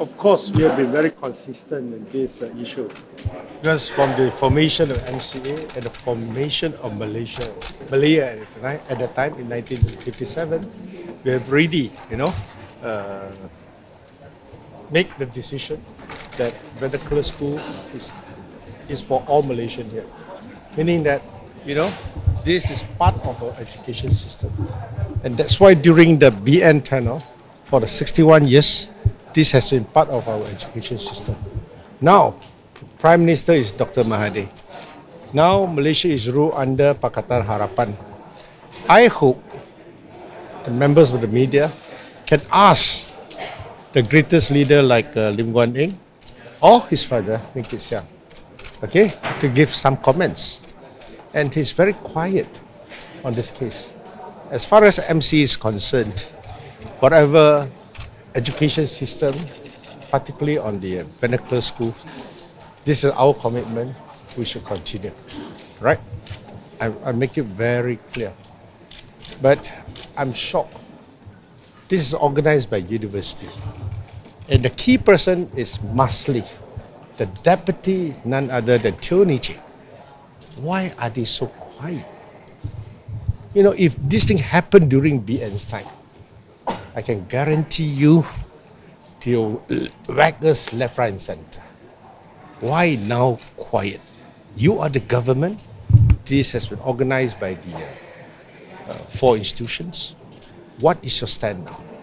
Of course, we have been very consistent in this issue. Because from the formation of MCA and the formation of Malaya at the time in 1957, we have already, make the decision that vernacular school is for all Malaysians here. Meaning that, this is part of our education system. And that's why during the BN tenure, for the 61 years, this has been part of our education system. Now, Prime Minister is Dr. Mahathir. Now, Malaysia is ruled under Pakatan Harapan. I hope the members of the media can ask the greatest leader like Lim Guan Eng or his father, Lim Kit Siang, to give some comments. And he's very quiet on this case. As far as MCA is concerned, whatever education system, particularly on the vernacular schools, this is our commitment. We should continue, right? I make it very clear. But I'm shocked. This is organized by university. And the key person is Masli, the deputy, none other than Tionichi. Why are they so quiet? If this thing happened during BN's time, I can guarantee you, they'll whack us left, right, and center. Why now quiet? You are the government. This has been organized by the four institutions. What is your stand now?